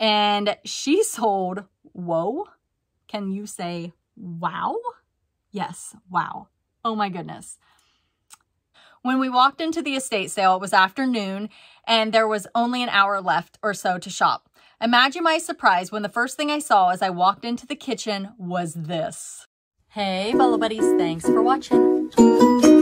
And she sold, whoa, can you say wow? Yes, wow. Oh my goodness. When we walked into the estate sale, it was afternoon and there was only an hour left or so to shop. Imagine my surprise when the first thing I saw as I walked into the kitchen was this. Hey, BOLO Buddies, thanks for watching. Full-time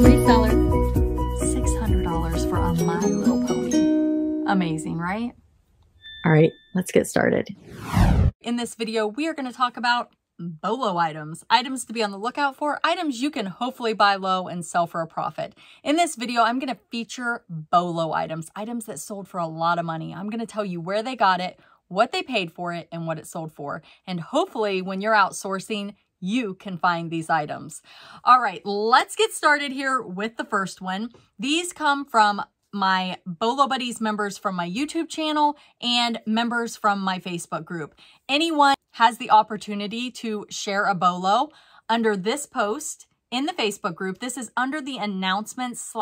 reseller. $600 for a My Little Pony. Amazing, right? All right, let's get started. In this video, we are going to talk about BOLO items, items to be on the lookout for, items you can hopefully buy low and sell for a profit. In this video, I'm going to feature BOLO items, items that sold for a lot of money. I'm going to tell you where they got it, what they paid for it, and what it sold for. And hopefully when you're outsourcing, you can find these items. All right, let's get started here with the first one. These come from my BOLO Buddies members from my YouTube channel and members from my Facebook group. Anyone has the opportunity to share a BOLO under this post in the Facebook group. This is under the announcements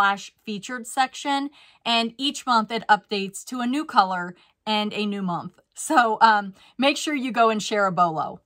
/ featured section, and each month it updates to a new color and a new month. So make sure you go and share a BOLO.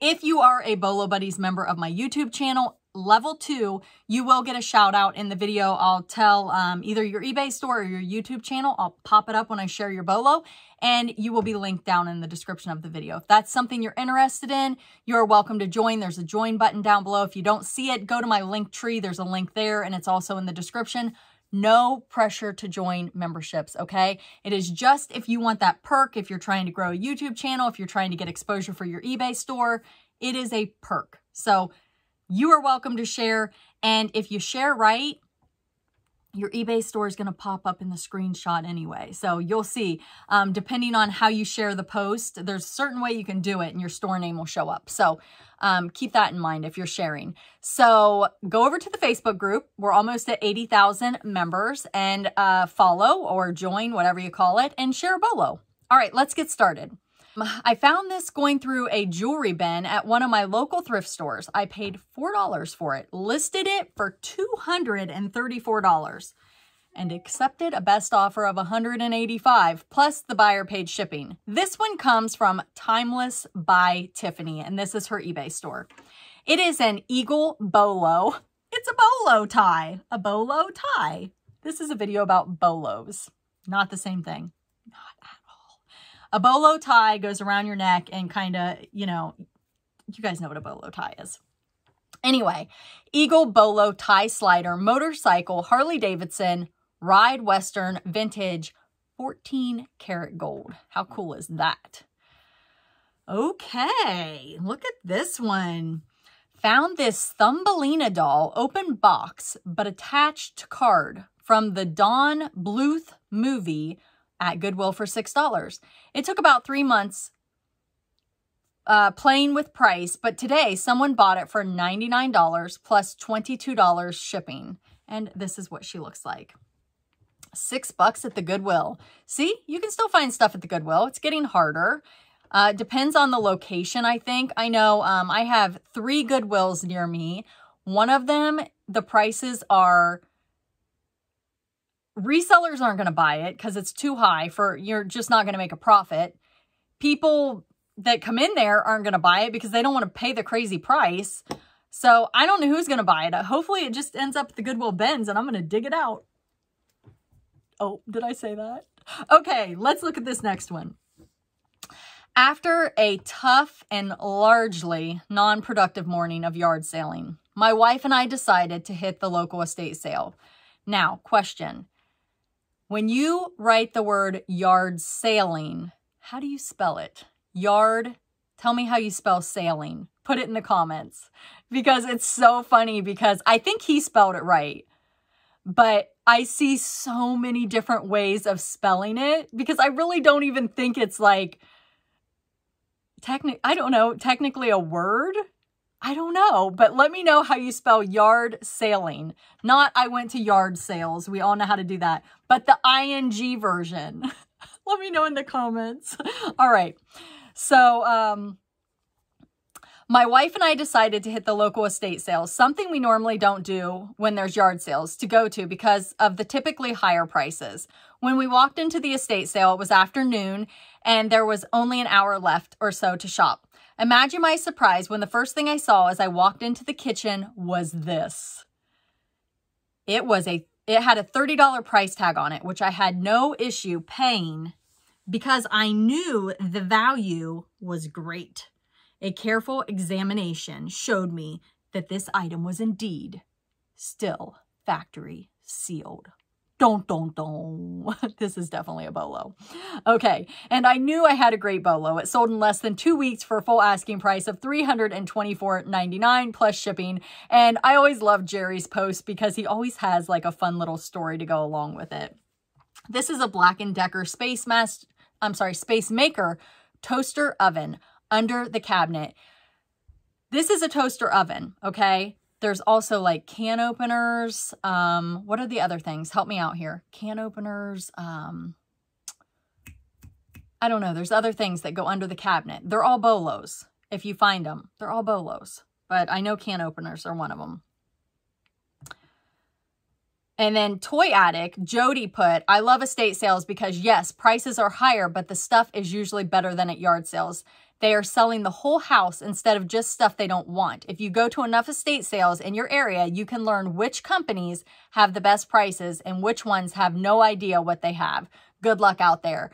If you are a BOLO Buddies member of my YouTube channel, level 2, you will get a shout out in the video. I'll tell either your eBay store or your YouTube channel. I'll pop it up when I share your BOLO, and you will be linked down in the description of the video. If that's something you're interested in, you're welcome to join. There's a join button down below. If you don't see it, go to my link tree. There's a link there, and it's also in the description. No pressure to join memberships, okay? It is just if you want that perk, if you're trying to grow a YouTube channel, if you're trying to get exposure for your eBay store, it is a perk. So you are welcome to share, and if you share right, your eBay store is going to pop up in the screenshot anyway. So you'll see, depending on how you share the post, there's a certain way you can do it and your store name will show up. So keep that in mind if you're sharing. So go over to the Facebook group. We're almost at 80,000 members, and follow or join, whatever you call it, and share a BOLO. All right, let's get started. I found this going through a jewelry bin at one of my local thrift stores. I paid $4 for it, listed it for $234, and accepted a best offer of $185, plus the buyer paid shipping. This one comes from Timeless by Tiffany, and this is her eBay store. It is an eagle bolo. It's a bolo tie, a bolo tie. This is a video about bolos, not the same thing. A bolo tie goes around your neck and kind of, you know, you guys know what a bolo tie is. Anyway, eagle bolo tie slider, motorcycle, Harley Davidson, ride Western, vintage, 14 karat gold. How cool is that? Okay, look at this one. Found this Thumbelina doll, open box, but attached card from the Don Bluth movie, at Goodwill for $6. It took about 3 months playing with price, but today someone bought it for $99 plus $22 shipping. And this is what she looks like. $6 at the Goodwill. See, you can still find stuff at the Goodwill. It's getting harder. Depends on the location, I think. I know I have 3 Goodwills near me. One of them, the prices are... Resellers aren't going to buy it because it's too high for, you're just not going to make a profit. People that come in there aren't going to buy it because they don't want to pay the crazy price. So I don't know who's going to buy it. Hopefully it just ends up at the Goodwill bins and I'm going to dig it out. Oh, did I say that? Okay, let's look at this next one. After a tough and largely non-productive morning of yard selling, my wife and I decided to hit the local estate sale. Now, question. When you write the word yard sailing, how do you spell it? Yard, tell me how you spell sailing. Put it in the comments, because it's so funny, because I think he spelled it right, but I see so many different ways of spelling it because I really don't even think it's like, I don't know, technically a word. I don't know, but let me know how you spell yard sailing. Not I went to yard sales. We all know how to do that. But the ing version. Let me know in the comments. All right. So My wife and I decided to hit the local estate sales, something we normally don't do when there's yard sales to go to because of the typically higher prices. When we walked into the estate sale, it was afternoon and there was only an hour left or so to shop. Imagine my surprise when the first thing I saw as I walked into the kitchen was this. It had a $30 price tag on it, which I had no issue paying because I knew the value was great. A careful examination showed me that this item was indeed still factory sealed. Dun, dun, dun. This is definitely a BOLO. Okay, and I knew I had a great BOLO. It sold in less than 2 weeks for a full asking price of $324.99 plus shipping. And I always love Jerry's post because he always has like a fun little story to go along with it. This is a Black & Decker Space Maker toaster oven under the cabinet. This is a toaster oven, okay? There's also like can openers. What are the other things? Help me out here. Can openers. I don't know. There's other things that go under the cabinet. They're all BOLOs. If you find them, they're all BOLOs. But I know can openers are one of them. And then Toy Attic, Jody put, I love estate sales because yes, prices are higher, but the stuff is usually better than at yard sales. They are selling the whole house instead of just stuff they don't want. If you go to enough estate sales in your area, you can learn which companies have the best prices and which ones have no idea what they have. Good luck out there.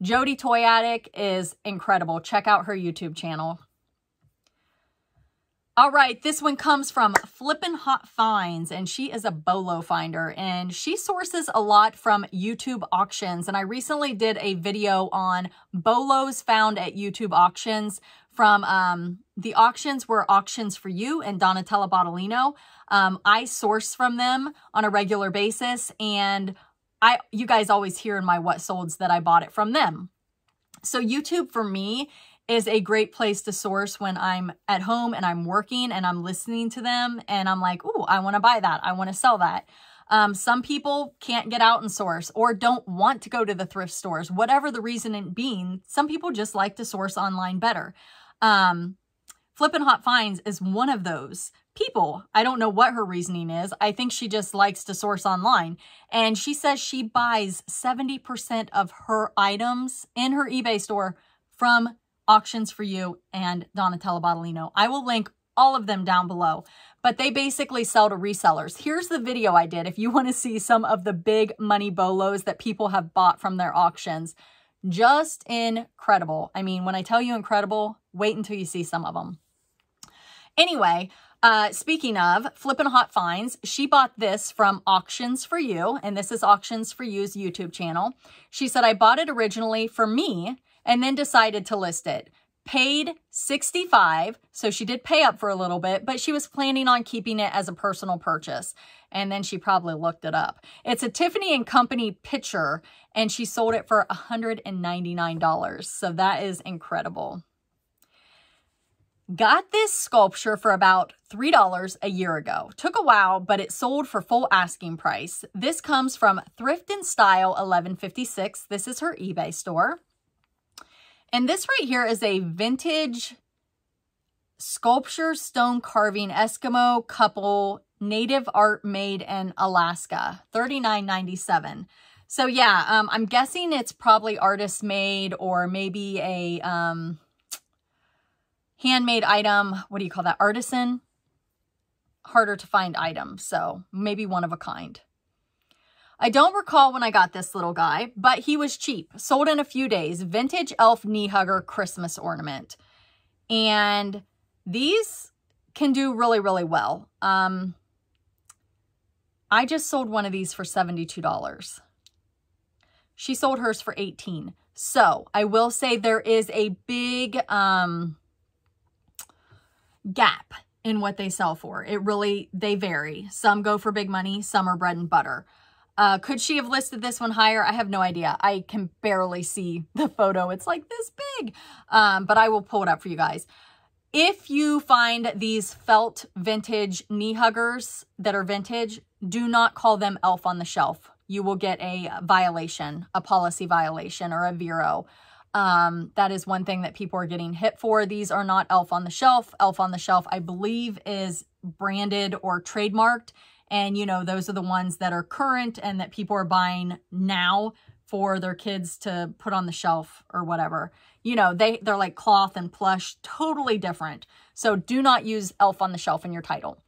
Jody Toy Attic is incredible. Check out her YouTube channel. All right, this one comes from Flippin' Hot Finds, and she is a BOLO finder, and she sources a lot from YouTube auctions, and I recently did a video on BOLOs found at YouTube auctions from the auctions were Auctions for You and Donatella Bottolino. I source from them on a regular basis, and you guys always hear in my What Solds that I bought it from them. So YouTube for me is a great place to source when I'm at home and I'm working and I'm listening to them and I'm like, ooh, I want to buy that. I want to sell that. Some people can't get out and source or don't want to go to the thrift stores, whatever the reason being. Some people just like to source online better. Flippin' Hot Finds is one of those people. I don't know what her reasoning is. I think she just likes to source online. And she says she buys 70% of her items in her eBay store from Auctions for You and Donatella Bottolino. I will link all of them down below, but they basically sell to resellers. Here's the video I did if you want to see some of the big money BOLOs that people have bought from their auctions. Just incredible. I mean, when I tell you incredible, wait until you see some of them. Anyway, speaking of Flippin' Hot Finds, she bought this from Auctions for You, and this is Auctions for You's YouTube channel. She said, I bought it originally for me, and then decided to list it. Paid $65, so she did pay up for a little bit, but she was planning on keeping it as a personal purchase. And then she probably looked it up. It's a Tiffany & Company picture, and she sold it for $199, so that is incredible. Got this sculpture for about $3 a year ago. Took a while, but it sold for full asking price. This comes from Thrift & Style 1156. This is her eBay store. And this right here is a vintage sculpture, stone carving, Eskimo couple, native art made in Alaska, $39.97. So yeah, I'm guessing it's probably artist made or maybe a handmade item. What do you call that? Artisan? Harder to find item. So maybe one of a kind. I don't recall when I got this little guy, but he was cheap. Sold in a few days. Vintage elf knee hugger Christmas ornament. And these can do really, really well. I just sold one of these for $72. She sold hers for $18. So I will say there is a big gap in what they sell for. They vary. Some go for big money. Some are bread and butter. Could she have listed this one higher? I have no idea. I can barely see the photo. It's like this big, but I will pull it up for you guys. If you find these felt vintage knee huggers that are vintage, do not call them elf on the shelf. You will get a violation, a policy violation or a Vero. That is one thing that people are getting hit for. These are not Elf on the Shelf. Elf on the Shelf, I believe, is branded or trademarked. And, you know, those are the ones that are current and that people are buying now for their kids to put on the shelf or whatever. You know, they're like cloth and plush, totally different. So do not use Elf on the Shelf in your title.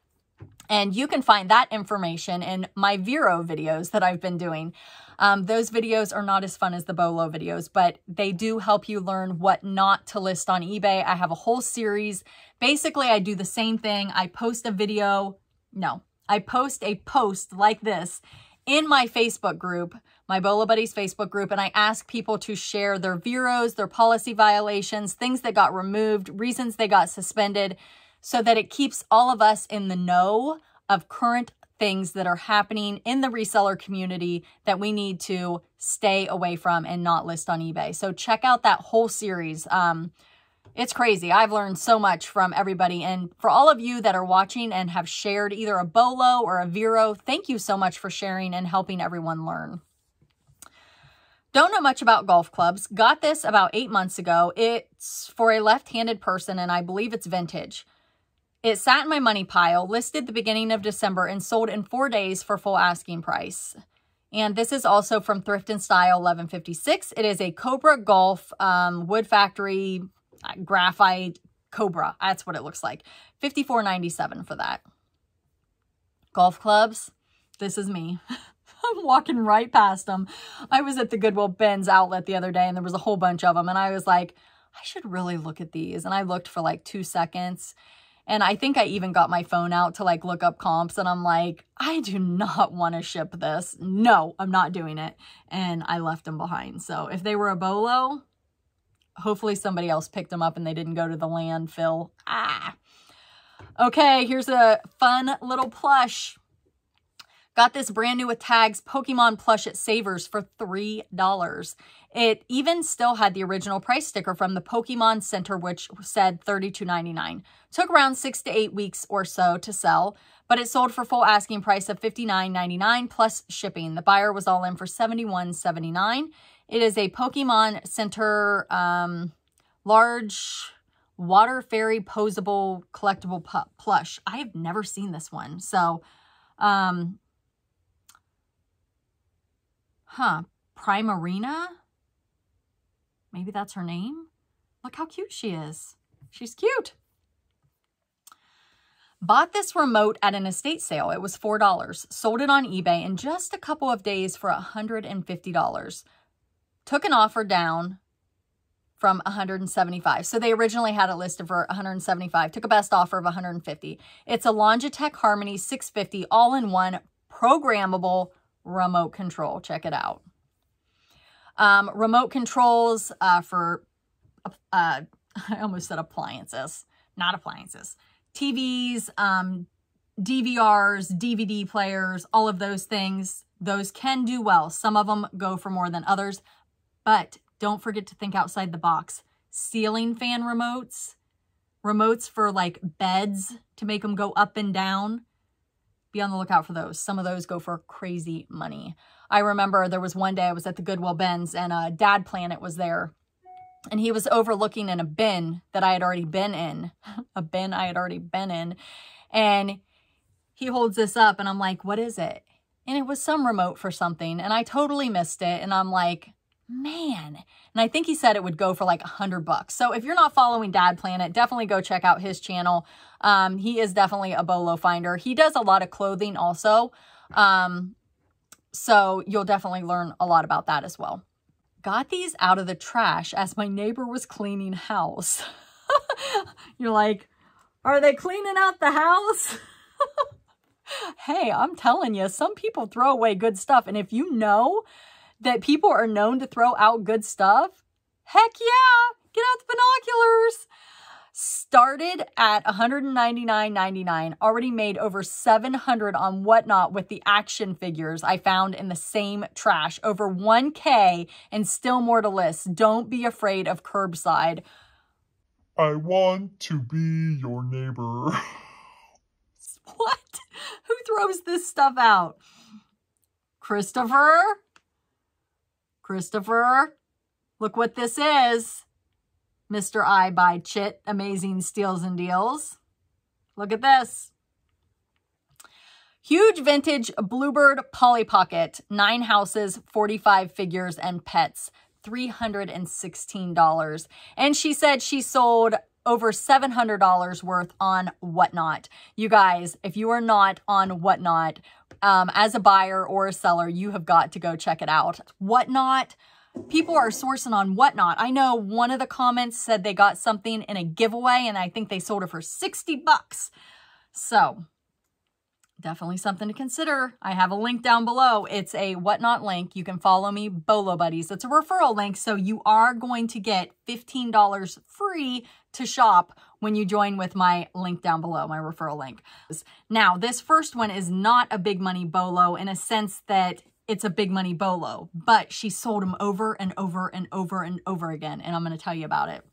And you can find that information in my Vero videos that I've been doing. Those videos are not as fun as the BOLO videos, but they do help you learn what not to list on eBay. I have a whole series. Basically, I do the same thing. I post a video. No, I post a post like this in my Facebook group, my BOLO Buddies Facebook group, and I ask people to share their Veros, their policy violations, things that got removed, reasons they got suspended, so that it keeps all of us in the know of current things that are happening in the reseller community that we need to stay away from and not list on eBay. So check out that whole series. It's crazy. I've learned so much from everybody. And for all of you that are watching and have shared either a BOLO or a Vero, thank you so much for sharing and helping everyone learn. Don't know much about golf clubs. Got this about 8 months ago. It's for a left-handed person, and I believe it's vintage. It sat in my money pile, listed the beginning of December, and sold in 4 days for full asking price. And this is also from Thrift and Style 1156. It is a Cobra Golf Wood Factory graphite Cobra. That's what it looks like. $54.97 for that. Golf clubs. This is me. I'm walking right past them. I was at the Goodwill Ben's outlet the other day, and there was a whole bunch of them. And I was like, I should really look at these. And I looked for like 2 seconds. And I think I even got my phone out to like look up comps, and I'm like, I do not want to ship this. No, I'm not doing it. And I left them behind. So if they were a BOLO, hopefully somebody else picked them up and they didn't go to the landfill. Ah. Okay, here's a fun little plush. Got this brand new with tags Pokemon plush at Savers for $3. It even still had the original price sticker from the Pokemon Center, which said $32.99. Took around 6 to 8 weeks or so to sell, but it sold for full asking price of $59.99 plus shipping. The buyer was all in for $71.79. It is a Pokemon Center large water fairy posable collectible plush. I have never seen this one, so Primarina? Maybe that's her name? Look how cute she is. She's cute. Bought this remote at an estate sale. It was $4. Sold it on eBay in just a couple of days for $150. Took an offer down from $175. So they originally had it listed for $175. Took a best offer of $150. It's a Logitech Harmony 650 all-in-one programmable remote control. Check it out. Remote controls for, I almost said appliances, not appliances, TVs, DVRs, DVD players, all of those things. Those can do well. Some of them go for more than others, but don't forget to think outside the box. Ceiling fan remotes, remotes for like beds to make them go up and down. Be on the lookout for those. Some of those go for crazy money. I remember there was one day I was at the Goodwill Ben's, and Dad Planet was there, and he was overlooking in a bin that I had already been in, and he holds this up, and I'm like, what is it? And it was some remote for something, and I totally missed it, and I'm like, man. And I think he said it would go for like $100. So if you're not following Dad Planet, definitely go check out his channel. He is definitely a BOLO finder. He does a lot of clothing also. So you'll definitely learn a lot about that as well. Got these out of the trash as my neighbor was cleaning house. You're like, are they cleaning out the house? Hey, I'm telling you, some people throw away good stuff. And if you know that people are known to throw out good stuff, heck yeah, get out the binoculars. Started at $199.99, already made over $700 on Whatnot with the action figures I found in the same trash, over 1K and still more to list. Don't be afraid of curbside. I want to be your neighbor. What? Who throws this stuff out? Christopher? Look what this is. Mr. I by Chit, Amazing Steals and Deals. Look at this. Huge vintage Bluebird Polly Pocket, 9 houses, 45 figures and pets, $316. And she said she sold over $700 worth on Whatnot. You guys, if you are not on Whatnot, as a buyer or a seller, you have got to go check it out. Whatnot, people are sourcing on Whatnot. I know one of the comments said they got something in a giveaway and I think they sold it for 60 bucks. So definitely something to consider. I have a link down below. It's a Whatnot link. You can follow me, BOLO Buddies. It's a referral link, so you are going to get $15 free to shop when you join with my link down below, my referral link. Now, this first one is not a big money BOLO in a sense that it's a big money BOLO, but she sold them over and over and over and over again, and I'm going to tell you about it.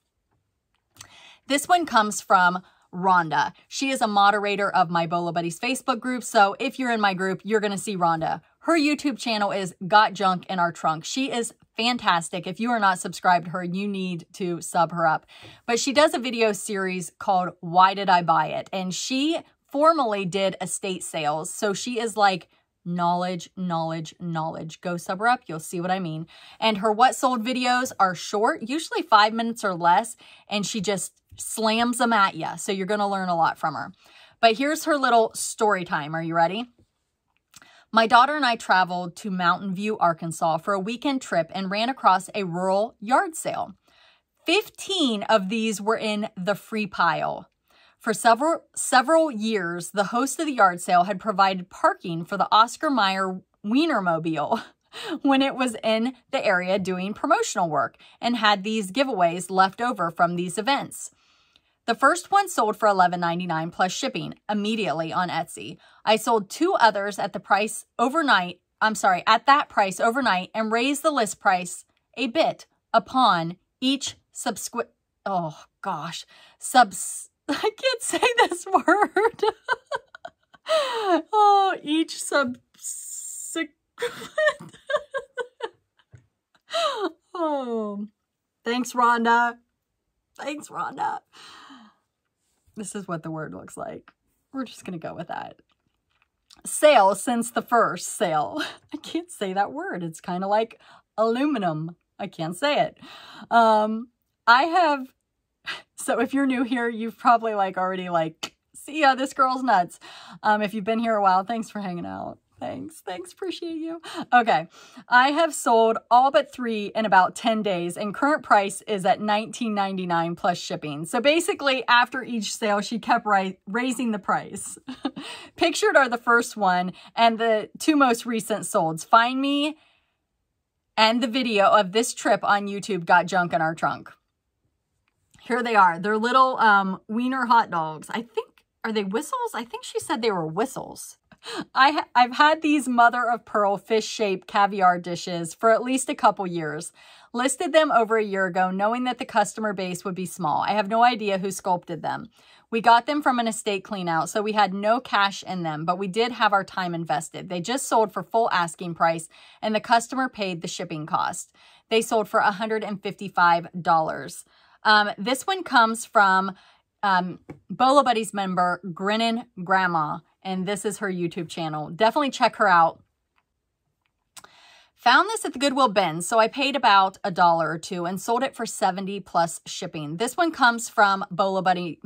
This one comes from Rhonda. She is a moderator of my BOLO Buddies Facebook group. So if you're in my group, you're going to see Rhonda. Her YouTube channel is Got Junk in Our Trunk. She is fantastic. If you are not subscribed to her, you need to sub her up. But she does a video series called Why Did I Buy It? And she formerly did estate sales. So she is like knowledge, knowledge, knowledge. Go sub her up. You'll see what I mean. And her What Sold videos are short, usually 5 minutes or less. And she just slams them at you. So you're going to learn a lot from her. But here's her little story time. Are you ready? My daughter and I traveled to Mountain View, Arkansas for a weekend trip and ran across a rural yard sale. 15 of these were in the free pile. For several years, the host of the yard sale had provided parking for the Oscar Mayer Wienermobile when it was in the area doing promotional work and had these giveaways left over from these events. The first one sold for $11.99 plus shipping immediately on Etsy. I sold 2 others at the price overnight, at that price overnight, and raised the list price a bit upon each I can't say this word. Each subsequent. Oh, thanks, Rhonda. Thanks, Rhonda. This is what the word looks like. We're just going to go with that. Sale since the first sale. I can't say that word. It's kind of like aluminum. I can't say it. So if you're new here, you've probably already see ya, this girl's nuts. If you've been here a while, thanks for hanging out. Thanks, appreciate you. Okay, I have sold all but 3 in about 10 days and current price is at $19.99 plus shipping. So basically after each sale, she kept raising the price. Pictured are the first one and the 2 most recent solds. Find me and the video of this trip on YouTube, Got Junk in Our Trunk. Here they are. They're little wiener hot dogs. I think, are they whistles? I think she said they were whistles. I've had these mother of pearl fish-shaped caviar dishes for at least a couple years. Listed them over a year ago, knowing that the customer base would be small. I have no idea who sculpted them. We got them from an estate cleanout, so we had no cash in them, but we did have our time invested. They just sold for full asking price, and the customer paid the shipping cost. They sold for $155. This one comes from BOLO Buddies member Grinnin' Grandma, and this is her YouTube channel. Definitely check her out. Found this at the Goodwill bin, so I paid about $1 or $2 and sold it for $70 plus shipping. This one comes from BOLO Buddies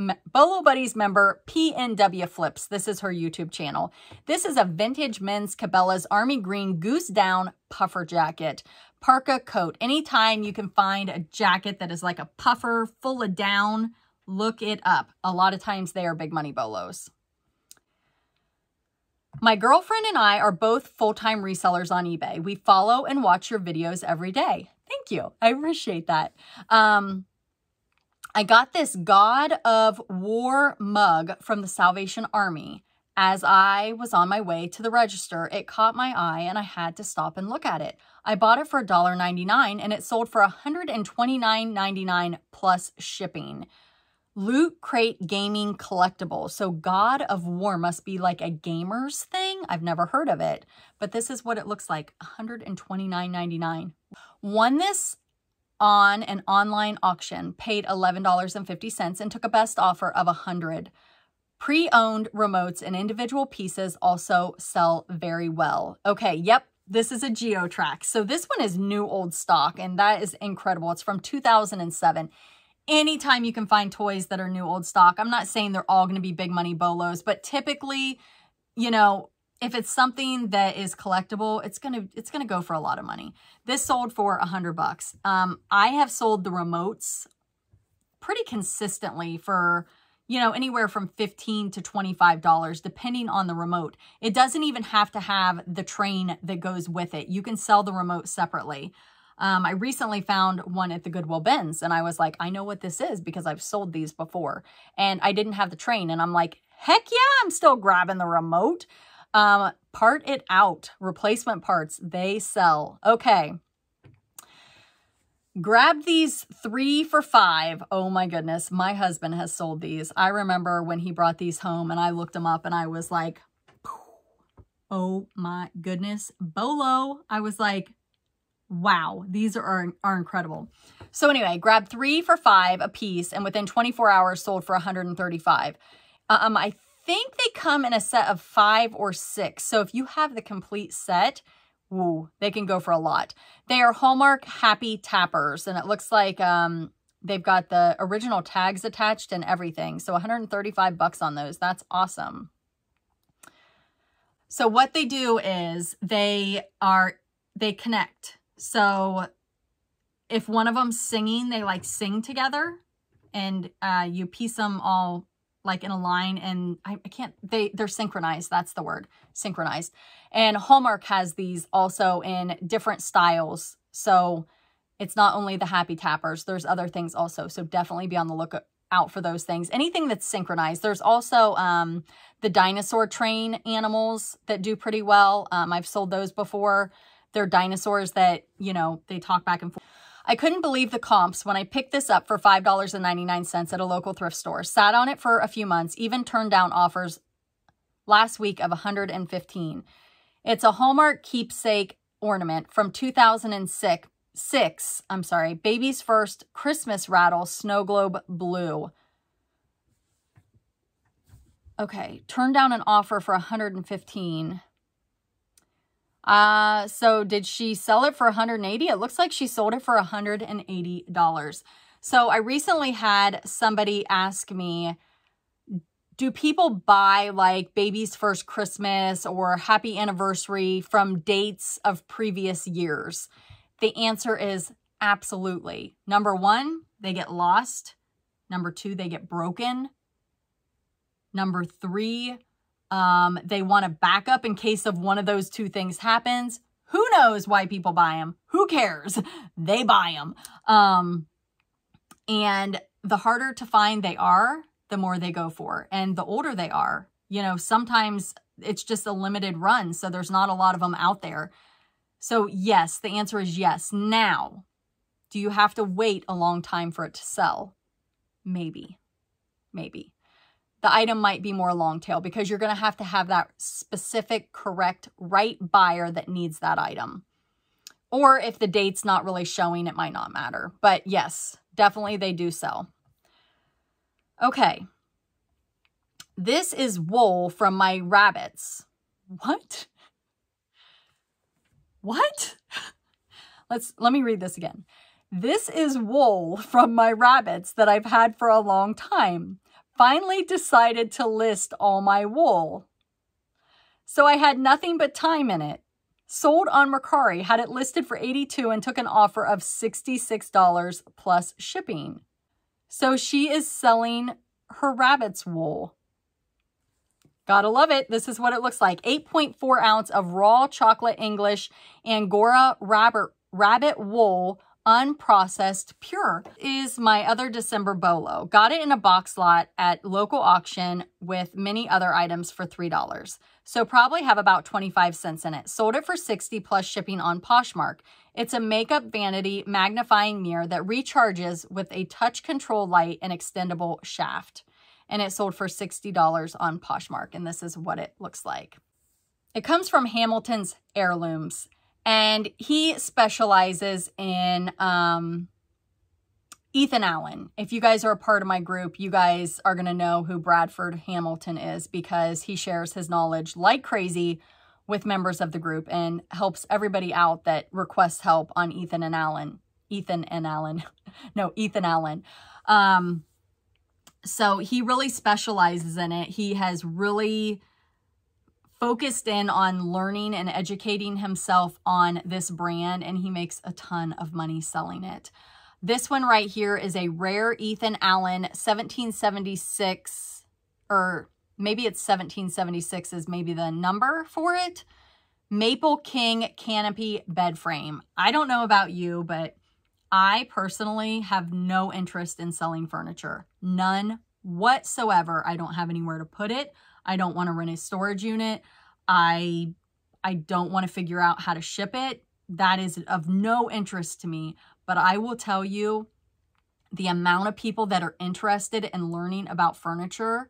member PNW Flips. This is her YouTube channel. This is a vintage men's Cabela's Army Green Goose Down puffer jacket, parka coat. Anytime you can find a jacket that is like a puffer full of down, look it up. A lot of times they are big money BOLOs. My girlfriend and I are both full-time resellers on eBay. We follow and watch your videos every day. Thank you. I appreciate that. I got this God of War mug from the Salvation Army. As I was on my way to the register, it caught my eye and I had to stop and look at it. I bought it for $1.99 and it sold for $129.99 plus shipping. Loot Crate Gaming Collectible. So God of War must be like a gamer's thing. I've never heard of it, but this is what it looks like. $129.99. Won this on an online auction, paid $11.50 and took a best offer of $100. Pre-owned remotes and individual pieces also sell very well. Okay, yep, this is a GeoTrax. So this one is new old stock, and that is incredible. It's from 2007. Anytime you can find toys that are new old stock, I'm not saying they're all going to be big money bolos, but typically, you know, if it's something that is collectible, it's gonna go for a lot of money. This sold for $100. I have sold the remotes pretty consistently for, you know, anywhere from $15 to $25, depending on the remote. It doesn't even have to have the train that goes with it. You can sell the remote separately. I recently found one at the Goodwill bins, and I was like, I know what this is because I've sold these before, and I didn't have the train, and I'm like, heck yeah, I'm still grabbing the remote. Part it out. Replacement parts, they sell. Okay. Grab these 3 for $5. Oh my goodness. My husband has sold these. I remember when he brought these home and I looked them up and I was like, oh my goodness, BOLO. I was like, wow, these are incredible. So anyway, grab 3 for $5 a piece, and within 24 hours sold for $135. I think they come in a set of 5 or 6. So if you have the complete set, ooh, they can go for a lot. They are Hallmark Happy Tappers, and it looks like they've got the original tags attached and everything. So $135 on those. That's awesome. So what they do is they connect. So if one of them's singing, they like sing together, and you piece them all like in a line, and they're synchronized. That's the word, synchronized. And Hallmark has these also in different styles. So it's not only the Happy Tappers, there's other things also. So definitely be on the lookout for those things. Anything that's synchronized. There's also the dinosaur train animals that do pretty well. I've sold those before. They're dinosaurs that, you know, they talk back and forth. I couldn't believe the comps when I picked this up for $5.99 at a local thrift store. Sat on it for a few months, even turned down offers last week of $115. It's a Hallmark keepsake ornament from 2006. Baby's First Christmas Rattle Snow Globe Blue. Okay, turned down an offer for $115. So did she sell it for $180? It looks like she sold it for $180. So I recently had somebody ask me, do people buy like Baby's First Christmas or Happy Anniversary from dates of previous years? The answer is absolutely. Number one, they get lost. Number two, they get broken. Number three, they want a backup in case of one of those two things happens. Who knows why people buy them? Who cares? They buy them. And the harder to find they are, the more they go for. And the older they are, you know, sometimes it's just a limited run. So there's not a lot of them out there. So yes, the answer is yes. Now, do you have to wait a long time for it to sell? Maybe. The item might be more long tail because you're going to have that specific, correct, right buyer that needs that item. Or if the date's not really showing, it might not matter. But yes, definitely they do sell. Okay. This is wool from my rabbits. What? Let me read this again. This is wool from my rabbits that I've had for a long time. Finally decided to list all my wool. So I had nothing but time in it. Sold on Mercari, had it listed for $82 and took an offer of $66 plus shipping. So she is selling her rabbit's wool. Gotta love it. This is what it looks like. 8.4 ounce of raw chocolate English Angora rabbit wool, unprocessed, pure. Is my other December BOLO. Got it in a box lot at local auction with many other items for $3. So probably have about 25 cents in it. Sold it for $60 plus shipping on Poshmark. It's a makeup vanity magnifying mirror that recharges with a touch control light and extendable shaft. And it sold for $60 on Poshmark. And this is what it looks like. It comes from Hamilton's Heirlooms. And he specializes in Ethan Allen. If you guys are a part of my group, you guys are going to know who Bradford Hamilton is because he shares his knowledge like crazy with members of the group and helps everybody out that requests help on Ethan Allen. So he really specializes in it. He has really focused in on learning and educating himself on this brand, and he makes a ton of money selling it. This one right here is a rare Ethan Allen 1776, or maybe it's 1776 is maybe the number for it. Maple King Canopy Bed Frame. I don't know about you, but I personally have no interest in selling furniture. None whatsoever. I don't have anywhere to put it. I don't want to rent a storage unit. I don't want to figure out how to ship it. That is of no interest to me. But I will tell you, the amount of people that are interested in learning about furniture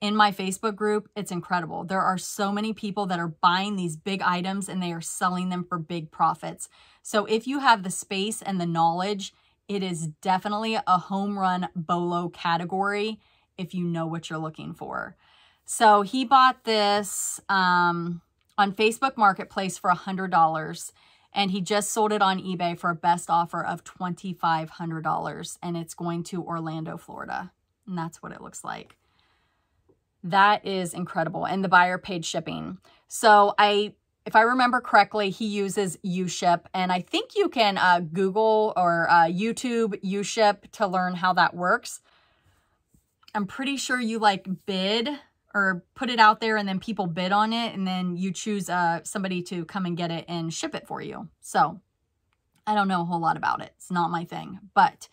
in my Facebook group, it's incredible. There are so many people that are buying these big items and they are selling them for big profits. So if you have the space and the knowledge, it is definitely a home run BOLO category if you know what you're looking for. So he bought this on Facebook Marketplace for $100. And he just sold it on eBay for a best offer of $2,500. And it's going to Orlando, Florida. And that's what it looks like. That is incredible. And the buyer paid shipping. So if I remember correctly, he uses UShip. And I think you can Google or YouTube UShip to learn how that works. I'm pretty sure you like bid or put it out there and then people bid on it. And then you choose somebody to come and get it and ship it for you. So I don't know a whole lot about it. It's not my thing. But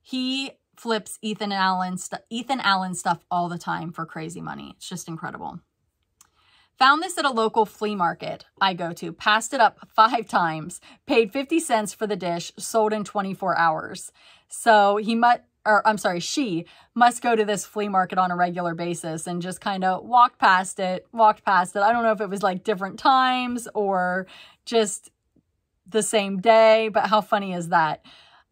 he flips Ethan Allen stuff all the time for crazy money. It's just incredible. Found this at a local flea market I go to. Passed it up 5 times. Paid 50 cents for the dish. Sold in 24 hours. So he must... or I'm sorry, she must go to this flea market on a regular basis and just kind of walked past it. I don't know if it was like different times or just the same day, but how funny is that?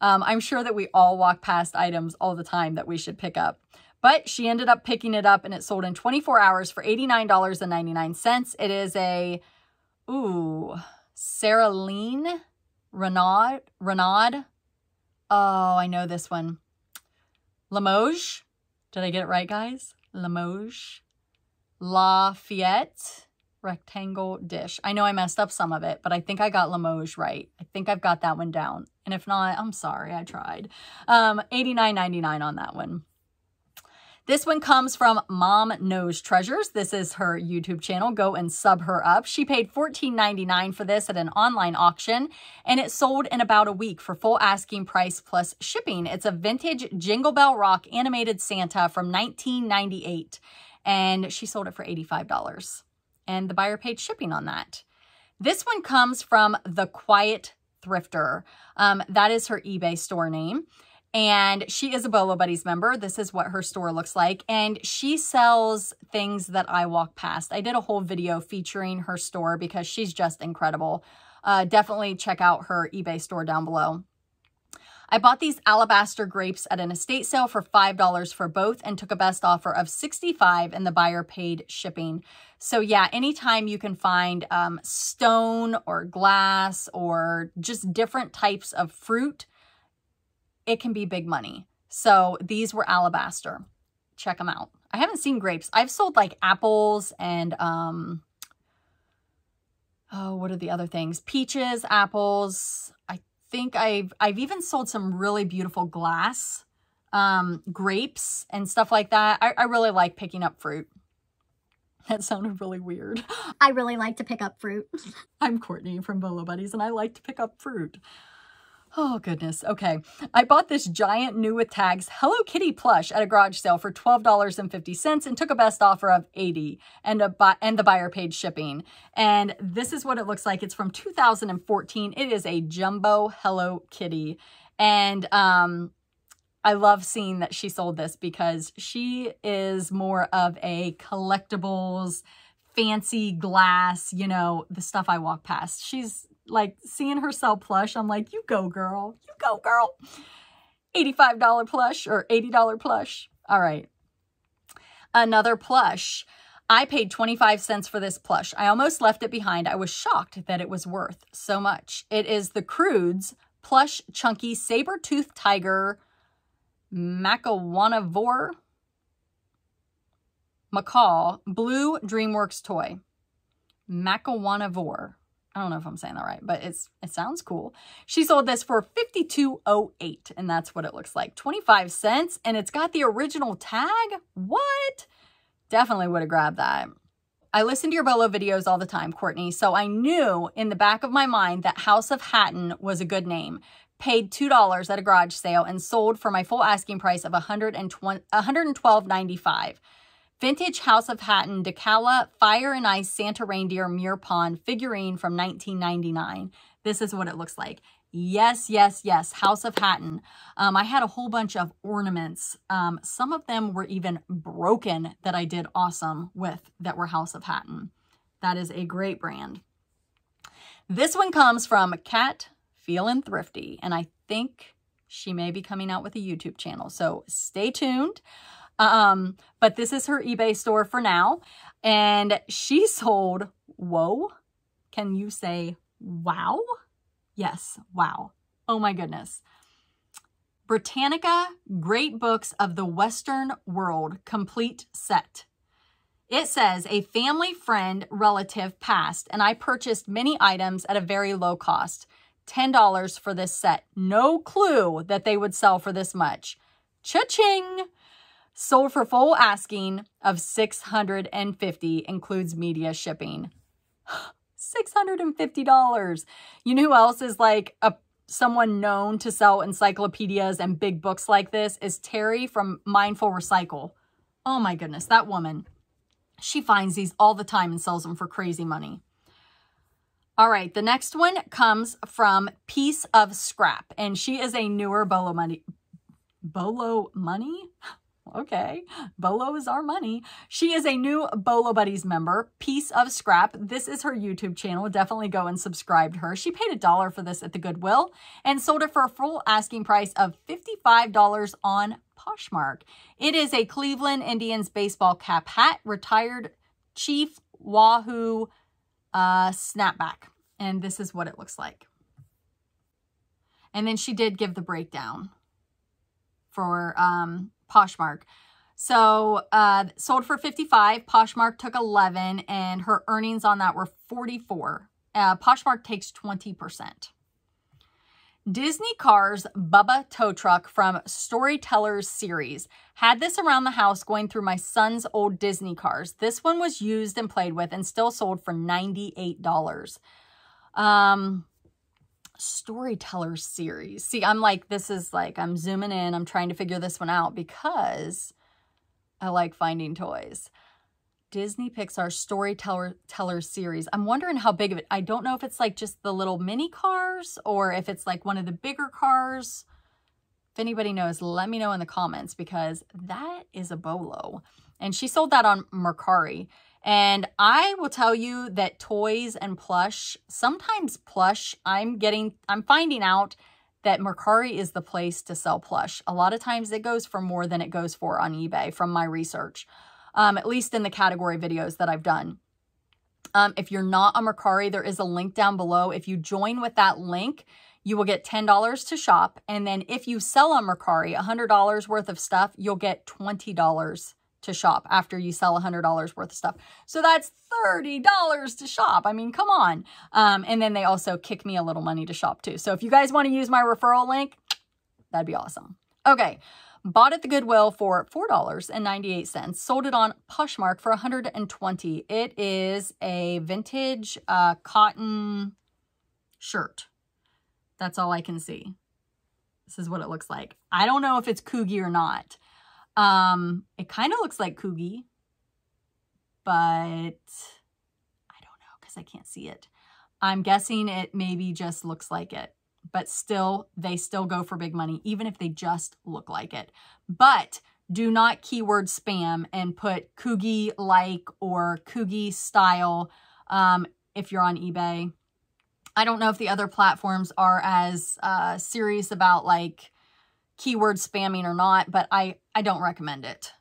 I'm sure that we all walk past items all the time that we should pick up. But she ended up picking it up and it sold in 24 hours for $89.99. It is a, Saraline Renaud. Oh, I know this one. Limoges. Did I get it right, guys? Limoges. Lafayette rectangle dish. I know I messed up some of it, but I think I got Limoges right. I think I've got that one down. And if not, I'm sorry, I tried. $89.99 on that one. This one comes from Mom Knows Treasures. This is her YouTube channel. Go and sub her up. She paid $14.99 for this at an online auction, and it sold in about a week for full asking price plus shipping. It's a vintage Jingle Bell Rock animated Santa from 1998, and she sold it for $85, and the buyer paid shipping on that. This one comes from The Quiet Thrifter. That is her eBay store name. And she is a BOLO Buddies member. This is what her store looks like. And she sells things that I walk past. I did a whole video featuring her store because she's just incredible. Definitely check out her eBay store down below. I bought these alabaster grapes at an estate sale for $5 for both and took a best offer of $65 and the buyer paid shipping. So yeah, anytime you can find stone or glass or just different types of fruit, it can be big money. So these were alabaster. Check them out. I haven't seen grapes. I've sold like apples and, what are the other things? Peaches, apples. I think I've even sold some really beautiful glass, grapes and stuff like that. I really like picking up fruit. That sounded really weird. I really like to pick up fruit. I'm Courtney from BOLO Buddies and I like to pick up fruit. Oh, goodness. Okay. I bought this giant new with tags Hello Kitty plush at a garage sale for $12.50 and took a best offer of $80 and the buyer paid shipping. And this is what it looks like. It's from 2014. It is a jumbo Hello Kitty. And I love seeing that she sold this because she is more of a collectibles, fancy glass, you know, the stuff I walk past. She's like seeing her sell plush, I'm like, you go, girl. You go, girl. $85 plush or $80 plush. All right. Another plush. I paid 25 cents for this plush. I almost left it behind. I was shocked that it was worth so much. It is the Crude's Plush Chunky Saber-Toothed Tiger Macawanavore Macaw Blue DreamWorks Toy. Macawanavore. I don't know if I'm saying that right, but it sounds cool. She sold this for $52.08, and that's what it looks like. 25 cents, and it's got the original tag? What? Definitely would have grabbed that. I listen to your BOLO videos all the time, Courtney, so I knew in the back of my mind that House of Hatton was a good name. Paid $2 at a garage sale and sold for my full asking price of $112.95. Vintage House of Hatton Decala Fire and Ice Santa Reindeer Muir Pond figurine from 1999. This is what it looks like. Yes, yes, yes, House of Hatton. I had a whole bunch of ornaments. Some of them were even broken that I did awesome with that were House of Hatton. That is a great brand. This one comes from Cat Feeling Thrifty, and I think she may be coming out with a YouTube channel, so stay tuned. But this is her eBay store for now, and she sold, whoa, can you say wow? Yes, wow. Oh my goodness. Britannica Great Books of the Western World Complete Set. It says, a family friend relative passed, and I purchased many items at a very low cost. $10 for this set. No clue that they would sell for this much. Cha-ching! Sold for full asking of $650, includes media shipping. $650. You know who else is like someone known to sell encyclopedias and big books like this? Is Terry from Mindful Recycle. Oh my goodness, that woman. She finds these all the time and sells them for crazy money. All right, the next one comes from Piece of Scrap, and she is a newer BOLO Money. BOLO Money? Okay, BOLO is our money. She is a new BOLO Buddies member, Piece of Scrap. This is her YouTube channel. Definitely go and subscribe to her. She paid $1 for this at the Goodwill and sold it for a full asking price of $55 on Poshmark. It is a Cleveland Indians baseball cap hat, retired Chief Wahoo snapback. And this is what it looks like. And then she did give the breakdown for Poshmark. So sold for $55, Poshmark took $11, and her earnings on that were $44. Poshmark takes 20%. Disney Cars Bubba Tow Truck from Storytellers series. Had this around the house going through my son's old Disney cars. This one was used and played with and still sold for $98. Storyteller series. See, I'm like, this is like, I'm zooming in. I'm trying to figure this one out because I like finding toys. Disney Pixar Storyteller series. I'm wondering how big of it. I don't know if it's like just the little mini cars or if it's like one of the bigger cars. If anybody knows, let me know in the comments because that is a BOLO. And she sold that on Mercari. And I will tell you that toys and plush, sometimes plush, I'm finding out that Mercari is the place to sell plush. A lot of times it goes for more than it goes for on eBay from my research, at least in the category videos that I've done. If you're not on Mercari, there is a link down below. If you join with that link, you will get $10 to shop. And then if you sell on Mercari $100 worth of stuff, you'll get $20 to shop after you sell $100 worth of stuff. So that's $30 to shop. I mean, come on. And then they also kick me a little money to shop too. So if you guys want to use my referral link, that'd be awesome. Okay. Bought at the Goodwill for $4.98. Sold it on Poshmark for $120. It is a vintage cotton shirt. That's all I can see. This is what it looks like. I don't know if it's Coogi or not. It kind of looks like Coogi, but I don't know because I can't see it. I'm guessing it maybe just looks like it, but still, they still go for big money, even if they just look like it. But do not keyword spam and put Coogi like or Coogi style if you're on eBay. I don't know if the other platforms are as serious about like keyword spamming or not, but I don't recommend it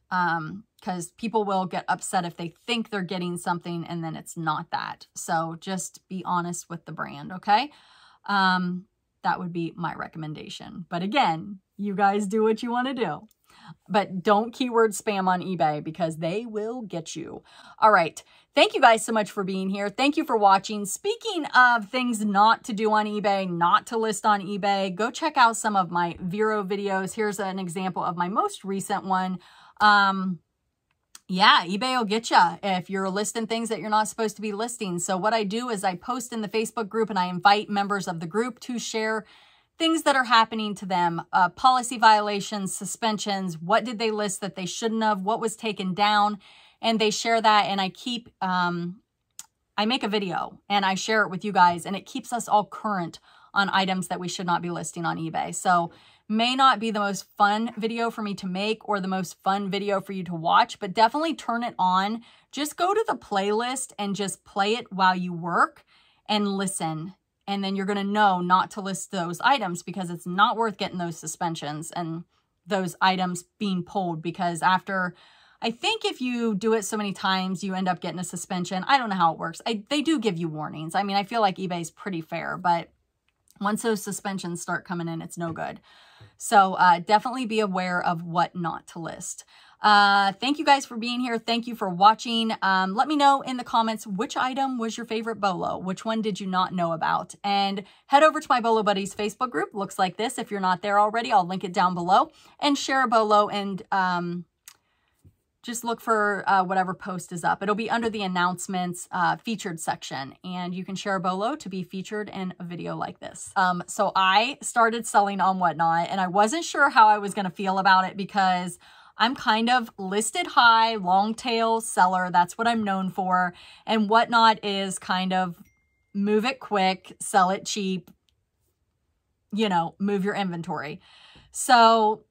because people will get upset if they think they're getting something and then it's not that. So just be honest with the brand, okay? That would be my recommendation. But again, you guys do what you want to do. But don't keyword spam on eBay because they will get you. All right. Thank you guys so much for being here. Thank you for watching. Speaking of things not to do on eBay, not to list on eBay, go check out some of my Vero videos. Here's an example of my most recent one. Yeah, eBay will get you if you're listing things that you're not supposed to be listing. So what I do is I post in the Facebook group and I invite members of the group to share things that are happening to them, policy violations, suspensions, what did they list that they shouldn't have, what was taken down, and they share that, and I keep, I make a video, and I share it with you guys, and it keeps us all current on items that we should not be listing on eBay. So may not be the most fun video for me to make or the most fun video for you to watch, but definitely turn it on. Just go to the playlist and just play it while you work and listen. And then you're going to know not to list those items because it's not worth getting those suspensions and those items being pulled, because after, I think if you do it so many times, you end up getting a suspension. I don't know how it works. They do give you warnings. I mean, I feel like eBay's pretty fair, but once those suspensions start coming in, it's no good. So definitely be aware of what not to list. Thank you guys for being here. Thank you for watching. Let me know in the comments, which item was your favorite BOLO? Which one did you not know about? And head over to my BOLO Buddies Facebook group. Looks like this. If you're not there already, I'll link it down below, and share a BOLO, and just look for whatever post is up. It'll be under the announcements featured section, and you can share a BOLO to be featured in a video like this. So I started selling on Whatnot, and I wasn't sure how I was going to feel about it because I'm kind of listed high, long tail seller. That's what I'm known for. And Whatnot is kind of move it quick, sell it cheap, you know, move your inventory. So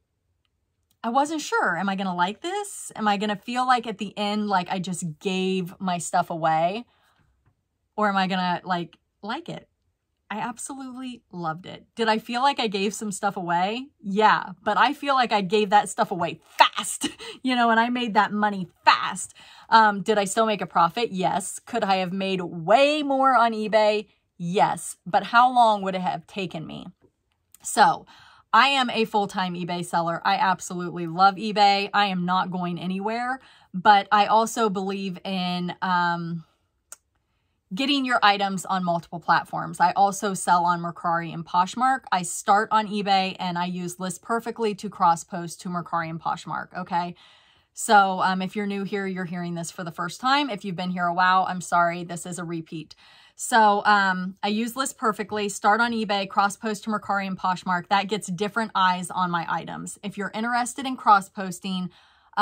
I wasn't sure. Am I going to like this? Am I going to feel like at the end, like I just gave my stuff away? Or am I going to like it? I absolutely loved it. Did I feel like I gave some stuff away? Yeah, but I feel like I gave that stuff away fast, you know, and I made that money fast. Did I still make a profit? Yes. Could I have made way more on eBay? Yes. But how long would it have taken me? So I am a full-time eBay seller. I absolutely love eBay. I am not going anywhere, but I also believe in, getting your items on multiple platforms. I also sell on Mercari and Poshmark. I start on eBay and I use List Perfectly to cross-post to Mercari and Poshmark, okay? So if you're new here, you're hearing this for the first time. If you've been here a while, I'm sorry, this is a repeat. So I use List Perfectly, start on eBay, cross-post to Mercari and Poshmark. That gets different eyes on my items. If you're interested in cross-posting,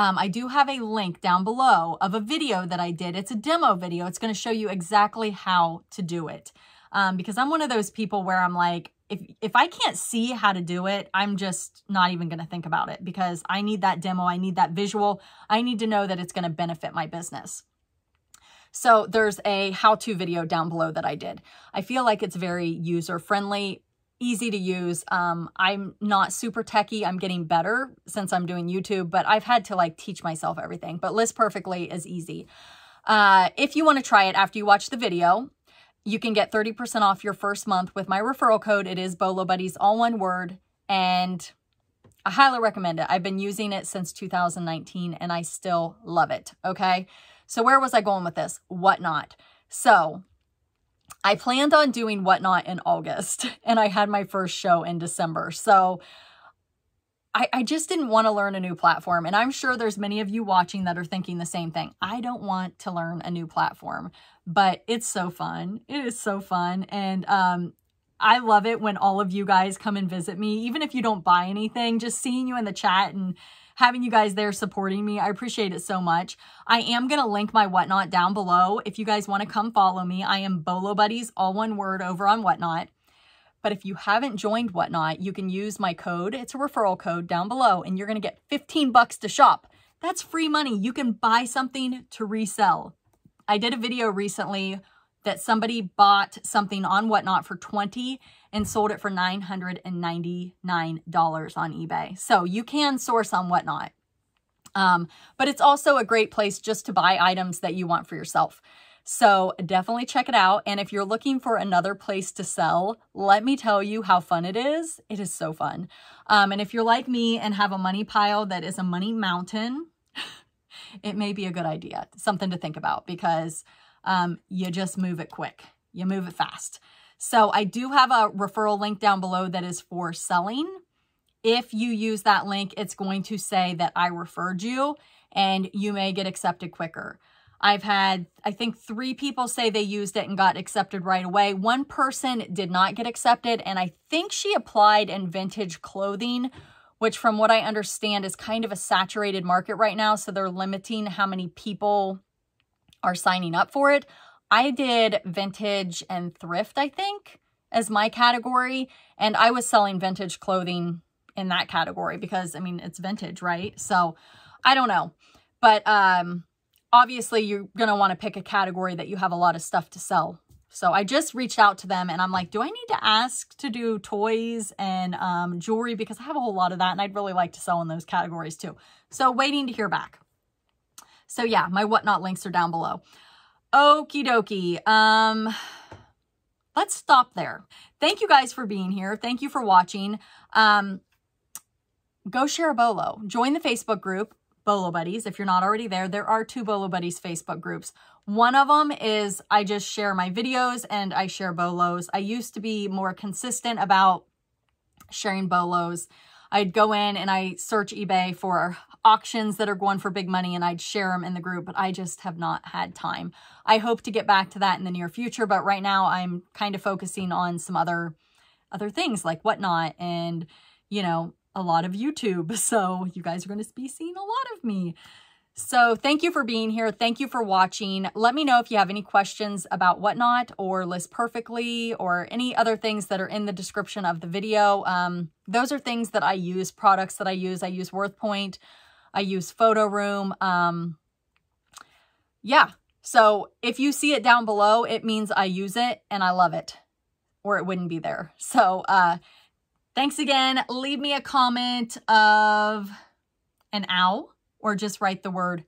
I do have a link down below of a video that I did. It's a demo video. It's going to show you exactly how to do it. Because I'm one of those people where I'm like, if I can't see how to do it, I'm just not even going to think about it because I need that demo. I need that visual. I need to know that it's going to benefit my business. So there's a how-to video down below that I did. I feel like it's very user-friendly, easy to use. I'm not super techie. I'm getting better since I'm doing YouTube, but I've had to teach myself everything, but List Perfectly is easy. If you want to try it after you watch the video, you can get 30% off your first month with my referral code. It is BOLO Buddies, all one word. And I highly recommend it. I've been using it since 2019 and I still love it. Okay. So where was I going with this? Whatnot. So I planned on doing Whatnot in August, and I had my first show in December. So I just didn't want to learn a new platform. And I'm sure there's many of you watching that are thinking the same thing. I don't want to learn a new platform, but it's so fun. It is so fun. And I love it when all of you guys come and visit me, even if you don't buy anything, just seeing you in the chat and having you guys there supporting me. I appreciate it so much. I am going to link my Whatnot down below. If you guys want to come follow me, I am BOLO Buddies, all one word, over on Whatnot. But if you haven't joined Whatnot, you can use my code. It's a referral code down below, and you're going to get 15 bucks to shop. That's free money. You can buy something to resell. I did a video recently that somebody bought something on Whatnot for $20 and sold it for $999 on eBay. So you can source on Whatnot. But it's also a great place just to buy items that you want for yourself. So definitely check it out. And if you're looking for another place to sell, let me tell you how fun it is. It is so fun. And if you're like me and have a money pile that is a money mountain, it may be a good idea. Something to think about, because you just move it quick. You move it fast. So I do have a referral link down below that is for selling. If you use that link, it's going to say that I referred you and you may get accepted quicker. I've had, I think, 3 people say they used it and got accepted right away. One person did not get accepted, and I think she applied in vintage clothing, which from what I understand is kind of a saturated market right now, so they're limiting how many people are signing up for it. I did vintage and thrift, I think, as my category, and I was selling vintage clothing in that category because, I mean, it's vintage, right? So I don't know, but obviously you're going to want to pick a category that you have a lot of stuff to sell. So I just reached out to them and I'm like, do I need to ask to do toys and jewelry? Because I have a whole lot of that and I'd really like to sell in those categories too. So waiting to hear back. So yeah, my Whatnot links are down below. Okie dokie. Let's stop there. Thank you guys for being here. Thank you for watching. Go share a BOLO. Join the Facebook group, BOLO Buddies. If you're not already there, there are 2 BOLO Buddies Facebook groups. One of them is I just share my videos and I share BOLOs. I used to be more consistent about sharing BOLOs. I'd go in and I search eBay for auctions that are going for big money and I'd share them in the group, but I just have not had time. I hope to get back to that in the near future, but right now I'm kind of focusing on some other things like Whatnot and, you know, a lot of YouTube. So you guys are going to be seeing a lot of me. So thank you for being here. Thank you for watching. Let me know if you have any questions about Whatnot or List Perfectly or any other things that are in the description of the video. Those are things that I use, products that I use. I use WorthPoint. I use Photo Room. Yeah. So if you see it down below, it means I use it and I love it, or it wouldn't be there. So, thanks again. Leave me a comment of an owl or just write the word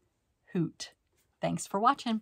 hoot. Thanks for watching.